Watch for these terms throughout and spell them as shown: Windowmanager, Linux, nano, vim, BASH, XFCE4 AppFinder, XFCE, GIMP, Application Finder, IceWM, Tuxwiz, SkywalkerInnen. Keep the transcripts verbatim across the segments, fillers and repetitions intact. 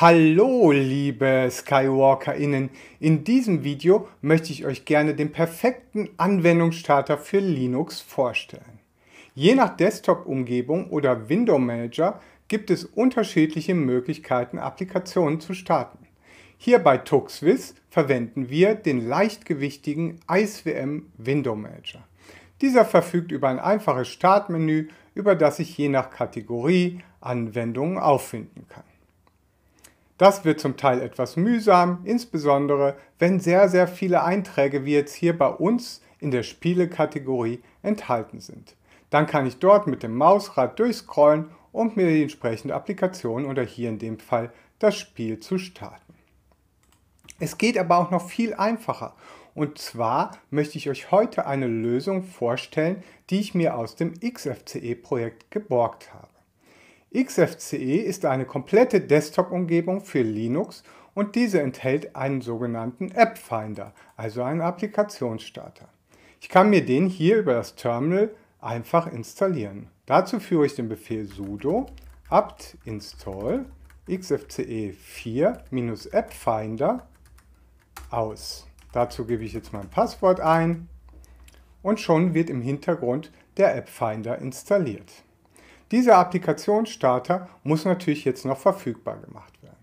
Hallo liebe SkywalkerInnen, in diesem Video möchte ich euch gerne den perfekten Anwendungsstarter für Linux vorstellen. Je nach Desktop-Umgebung oder Window-Manager gibt es unterschiedliche Möglichkeiten, Applikationen zu starten. Hier bei Tuxwiz verwenden wir den leichtgewichtigen IceWM Window-Manager. Dieser verfügt über ein einfaches Startmenü, über das ich je nach Kategorie Anwendungen auffinden kann. Das wird zum Teil etwas mühsam, insbesondere wenn sehr, sehr viele Einträge wie jetzt hier bei uns in der Spiele-Kategorie enthalten sind. Dann kann ich dort mit dem Mausrad durchscrollen und mir die entsprechende Applikation oder hier in dem Fall das Spiel zu starten. Es geht aber auch noch viel einfacher. Und zwar möchte ich euch heute eine Lösung vorstellen, die ich mir aus dem X F C E-Projekt geborgt habe. X F C E ist eine komplette Desktop-Umgebung für Linux und diese enthält einen sogenannten AppFinder, also einen Applikationsstarter. Ich kann mir den hier über das Terminal einfach installieren. Dazu führe ich den Befehl sudo apt install x F C E vier Appfinder aus. Dazu gebe ich jetzt mein Passwort ein und schon wird im Hintergrund der AppFinder installiert. Dieser Applikationsstarter muss natürlich jetzt noch verfügbar gemacht werden.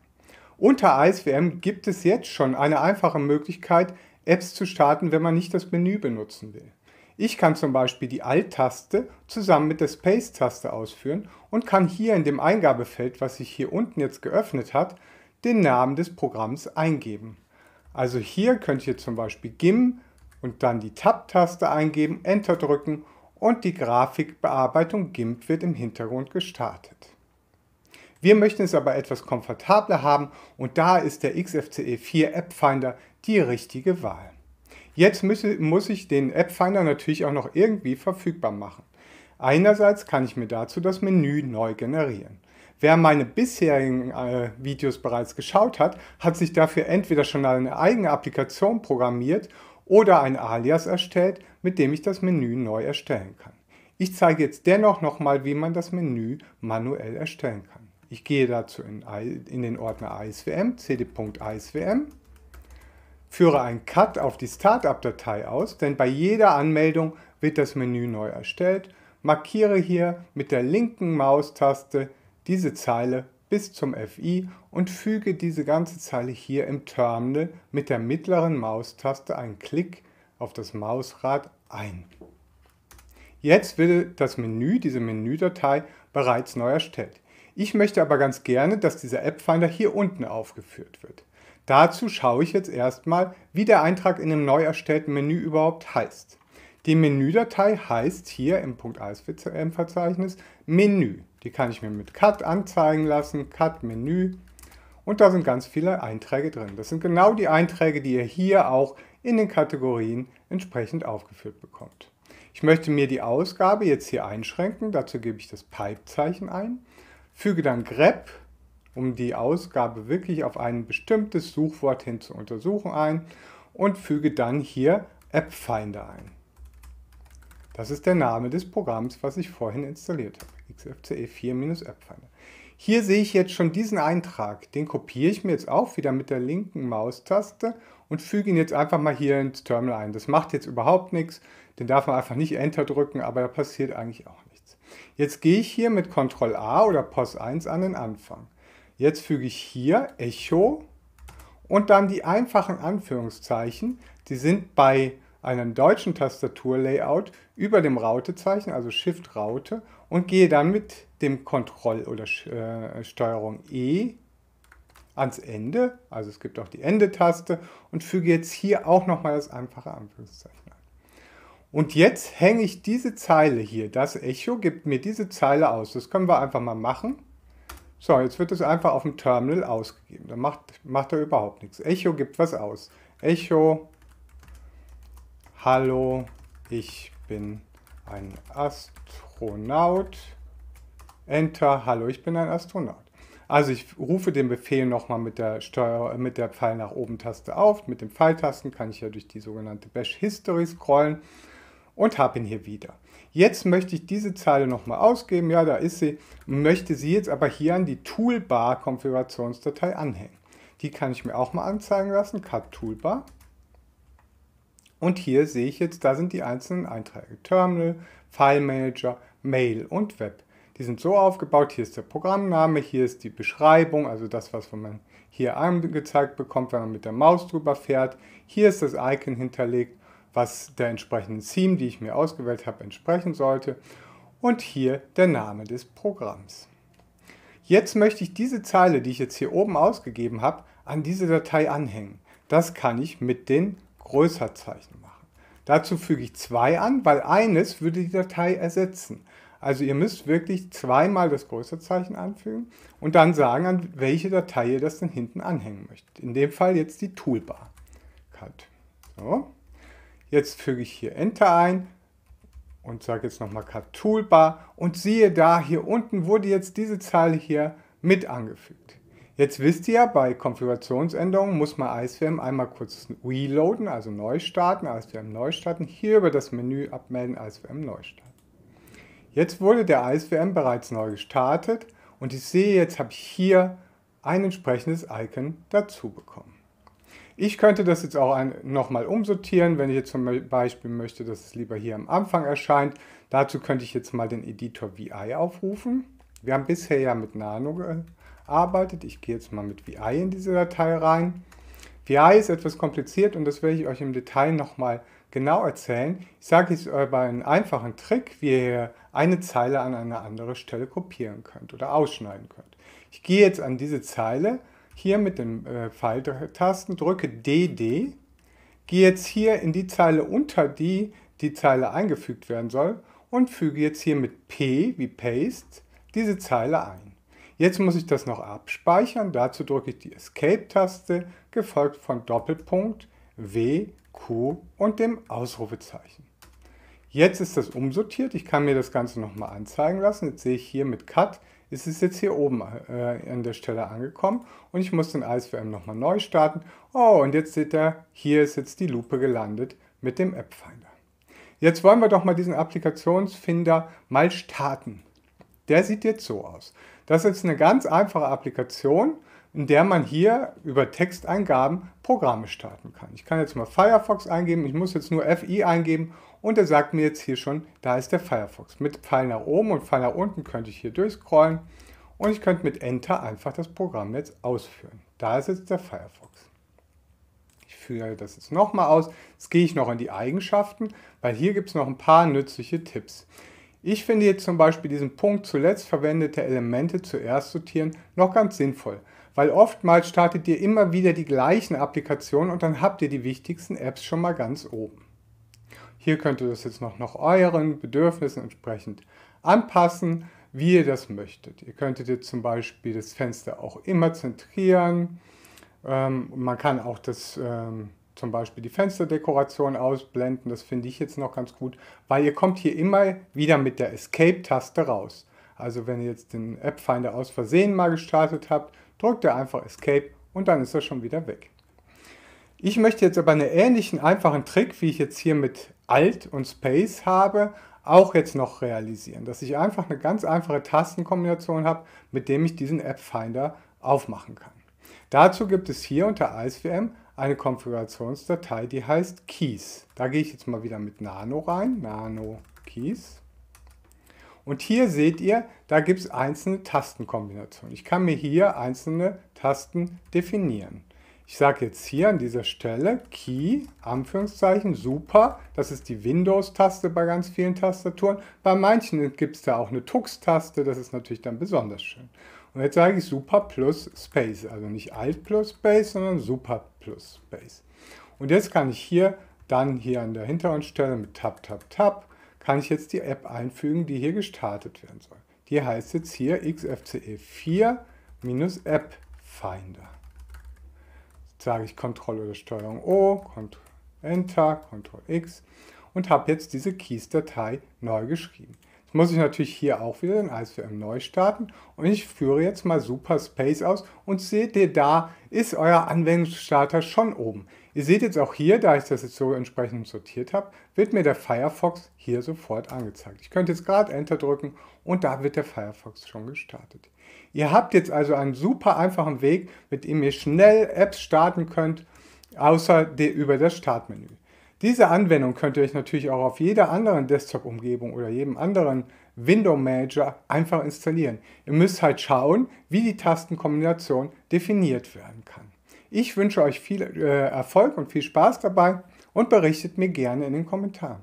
Unter IceWM gibt es jetzt schon eine einfache Möglichkeit, Apps zu starten, wenn man nicht das Menü benutzen will. Ich kann zum Beispiel die Alt-Taste zusammen mit der Space-Taste ausführen und kann hier in dem Eingabefeld, was sich hier unten jetzt geöffnet hat, den Namen des Programms eingeben. Also hier könnt ihr zum Beispiel GIMP und dann die Tab-Taste eingeben, Enter drücken und die Grafikbearbeitung GIMP wird im Hintergrund gestartet. Wir möchten es aber etwas komfortabler haben und da ist der X F C E vier AppFinder die richtige Wahl. Jetzt müsse, muss ich den AppFinder natürlich auch noch irgendwie verfügbar machen. Einerseits kann ich mir dazu das Menü neu generieren. Wer meine bisherigen äh, Videos bereits geschaut hat, hat sich dafür entweder schon eine eigene Applikation programmiert oder ein Alias erstellt, mit dem ich das Menü neu erstellen kann. Ich zeige jetzt dennoch nochmal, wie man das Menü manuell erstellen kann. Ich gehe dazu in, in den Ordner IceWM, cd.icewm, führe einen Cut auf die Startup-Datei aus, denn bei jeder Anmeldung wird das Menü neu erstellt, markiere hier mit der linken Maustaste diese Zeile bis zum F I und füge diese ganze Zeile hier im Terminal mit der mittleren Maustaste einen Klick auf das Mausrad ein. Jetzt wird das Menü, diese Menüdatei, bereits neu erstellt. Ich möchte aber ganz gerne, dass dieser AppFinder hier unten aufgeführt wird. Dazu schaue ich jetzt erstmal, wie der Eintrag in dem neu erstellten Menü überhaupt heißt. Die Menüdatei heißt hier im .icewm-Verzeichnis Menü. Die kann ich mir mit Cut anzeigen lassen, Cut Menü und da sind ganz viele Einträge drin. Das sind genau die Einträge, die ihr hier auch in den Kategorien entsprechend aufgeführt bekommt. Ich möchte mir die Ausgabe jetzt hier einschränken, dazu gebe ich das Pipe-Zeichen ein, füge dann grep, um die Ausgabe wirklich auf ein bestimmtes Suchwort hin zu untersuchen ein und füge dann hier AppFinder ein. Das ist der Name des Programms, was ich vorhin installiert habe. X F C E vier Appfinder. Hier sehe ich jetzt schon diesen Eintrag. Den kopiere ich mir jetzt auch wieder mit der linken Maustaste und füge ihn jetzt einfach mal hier ins Terminal ein. Das macht jetzt überhaupt nichts. Den darf man einfach nicht Enter drücken, aber da passiert eigentlich auch nichts. Jetzt gehe ich hier mit Control A oder Pos eins an den Anfang. Jetzt füge ich hier Echo und dann die einfachen Anführungszeichen. Die sind bei einen deutschen Tastaturlayout über dem Raute-Zeichen, also Shift-Raute, und gehe dann mit dem Ctrl- oder äh, Steuerung E ans Ende, also es gibt auch die Ende-Taste, und füge jetzt hier auch nochmal das einfache Anführungszeichen an. Und jetzt hänge ich diese Zeile hier, das Echo gibt mir diese Zeile aus, das können wir einfach mal machen. So, jetzt wird es einfach auf dem Terminal ausgegeben, dann macht, macht er überhaupt nichts. Echo gibt was aus. Echo... Hallo, ich bin ein Astronaut. Enter, hallo, ich bin ein Astronaut. Also ich rufe den Befehl nochmal mit der Steuer, mit der Pfeil nach oben Taste auf. Mit den Pfeiltasten kann ich ja durch die sogenannte Bash History scrollen und habe ihn hier wieder. Jetzt möchte ich diese Zeile nochmal ausgeben, ja, da ist sie, möchte sie jetzt aber hier an die Toolbar-Konfigurationsdatei anhängen. Die kann ich mir auch mal anzeigen lassen, Cut Toolbar. Und hier sehe ich jetzt, da sind die einzelnen Einträge, Terminal, File Manager, Mail und Web. Die sind so aufgebaut, hier ist der Programmname, hier ist die Beschreibung, also das, was man hier angezeigt bekommt, wenn man mit der Maus drüber fährt. Hier ist das Icon hinterlegt, was der entsprechenden Theme, die ich mir ausgewählt habe, entsprechen sollte. Und hier der Name des Programms. Jetzt möchte ich diese Zeile, die ich jetzt hier oben ausgegeben habe, an diese Datei anhängen. Das kann ich mit den Größerzeichen machen. Dazu füge ich zwei an, weil eines würde die Datei ersetzen. Also ihr müsst wirklich zweimal das Größerzeichen anfügen und dann sagen, an welche Datei ihr das denn hinten anhängen möchtet. In dem Fall jetzt die Toolbar. Cut. So. Jetzt füge ich hier Enter ein und sage jetzt nochmal Cut Toolbar und siehe da, hier unten wurde jetzt diese Zeile hier mit angefügt. Jetzt wisst ihr ja, bei Konfigurationsänderungen muss man IceWM einmal kurz reloaden, also neu starten, IceWM neu starten, hier über das Menü abmelden, IceWM neu starten. Jetzt wurde der IceWM bereits neu gestartet und ich sehe, jetzt habe ich hier ein entsprechendes Icon dazu bekommen. Ich könnte das jetzt auch nochmal umsortieren, wenn ich jetzt zum Beispiel möchte, dass es lieber hier am Anfang erscheint. Dazu könnte ich jetzt mal den Editor V I aufrufen. Wir haben bisher ja mit Nano gearbeitet. Ich gehe jetzt mal mit V I in diese Datei rein. V I ist etwas kompliziert und das werde ich euch im Detail nochmal genau erzählen. Ich sage jetzt über einen einfachen Trick, wie ihr eine Zeile an eine andere Stelle kopieren könnt oder ausschneiden könnt. Ich gehe jetzt an diese Zeile, hier mit den äh, Pfeiltasten, drücke D D, gehe jetzt hier in die Zeile, unter die die Zeile eingefügt werden soll und füge jetzt hier mit P wie Paste diese Zeile ein. Jetzt muss ich das noch abspeichern, dazu drücke ich die Escape-Taste, gefolgt von Doppelpunkt, W, Q und dem Ausrufezeichen. Jetzt ist das umsortiert, ich kann mir das Ganze nochmal anzeigen lassen. Jetzt sehe ich hier mit Cut, ist es jetzt hier oben äh, an der Stelle angekommen und ich muss den IceWM nochmal neu starten. Oh, und jetzt seht ihr, hier ist jetzt die Lupe gelandet mit dem AppFinder. Jetzt wollen wir doch mal diesen Applikationsfinder mal starten. Der sieht jetzt so aus. Das ist eine ganz einfache Applikation, in der man hier über Texteingaben Programme starten kann. Ich kann jetzt mal Firefox eingeben, ich muss jetzt nur F I eingeben und er sagt mir jetzt hier schon, da ist der Firefox. Mit Pfeil nach oben und Pfeil nach unten könnte ich hier durchscrollen und ich könnte mit Enter einfach das Programm jetzt ausführen. Da ist jetzt der Firefox. Ich führe das jetzt nochmal aus, jetzt gehe ich noch in die Eigenschaften, weil hier gibt es noch ein paar nützliche Tipps. Ich finde jetzt zum Beispiel diesen Punkt zuletzt verwendete Elemente zuerst sortieren noch ganz sinnvoll, weil oftmals startet ihr immer wieder die gleichen Applikationen und dann habt ihr die wichtigsten Apps schon mal ganz oben. Hier könnt ihr das jetzt noch, noch euren Bedürfnissen entsprechend anpassen, wie ihr das möchtet. Ihr könntet jetzt zum Beispiel das Fenster auch immer zentrieren, ähm, man kann auch das... Ähm, zum Beispiel die Fensterdekoration ausblenden, das finde ich jetzt noch ganz gut, weil ihr kommt hier immer wieder mit der Escape-Taste raus. Also wenn ihr jetzt den AppFinder aus Versehen mal gestartet habt, drückt ihr einfach Escape und dann ist er schon wieder weg. Ich möchte jetzt aber einen ähnlichen einfachen Trick, wie ich jetzt hier mit Alt und Space habe, auch jetzt noch realisieren, dass ich einfach eine ganz einfache Tastenkombination habe, mit dem ich diesen AppFinder aufmachen kann. Dazu gibt es hier unter IceWM eine Konfigurationsdatei, die heißt Keys. Da gehe ich jetzt mal wieder mit Nano rein, Nano Keys. Und hier seht ihr, da gibt es einzelne Tastenkombinationen. Ich kann mir hier einzelne Tasten definieren. Ich sage jetzt hier an dieser Stelle Key, Anführungszeichen, super. Das ist die Windows-Taste bei ganz vielen Tastaturen. Bei manchen gibt es da auch eine Tux-Taste, das ist natürlich dann besonders schön. Und jetzt sage ich Super plus Space, also nicht Alt plus Space, sondern Super plus Space. Und jetzt kann ich hier dann hier an der hinteren Stelle mit Tab, Tab, Tab, kann ich jetzt die App einfügen, die hier gestartet werden soll. Die heißt jetzt hier X F C E vier AppFinder. Jetzt sage ich Ctrl oder Steuerung O, Ctrl Enter, Ctrl X und habe jetzt diese Keys-Datei neu geschrieben. Muss ich natürlich hier auch wieder den IceWM neu starten und ich führe jetzt mal Super Space aus und seht ihr, da ist euer Anwendungsstarter schon oben. Ihr seht jetzt auch hier, da ich das jetzt so entsprechend sortiert habe, wird mir der Firefox hier sofort angezeigt. Ich könnte jetzt gerade Enter drücken und da wird der Firefox schon gestartet. Ihr habt jetzt also einen super einfachen Weg, mit dem ihr schnell Apps starten könnt, außer der über das Startmenü. Diese Anwendung könnt ihr euch natürlich auch auf jeder anderen Desktop-Umgebung oder jedem anderen Window-Manager einfach installieren. Ihr müsst halt schauen, wie die Tastenkombination definiert werden kann. Ich wünsche euch viel äh, Erfolg und viel Spaß dabei und berichtet mir gerne in den Kommentaren.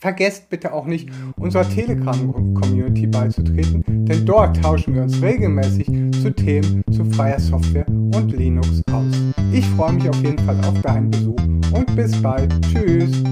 Vergesst bitte auch nicht, unserer Telegram-Community beizutreten, denn dort tauschen wir uns regelmäßig zu Themen zu freier Software und Linux aus. Ich freue mich auf jeden Fall auf deinen Besuch und bis bald. Tschüss!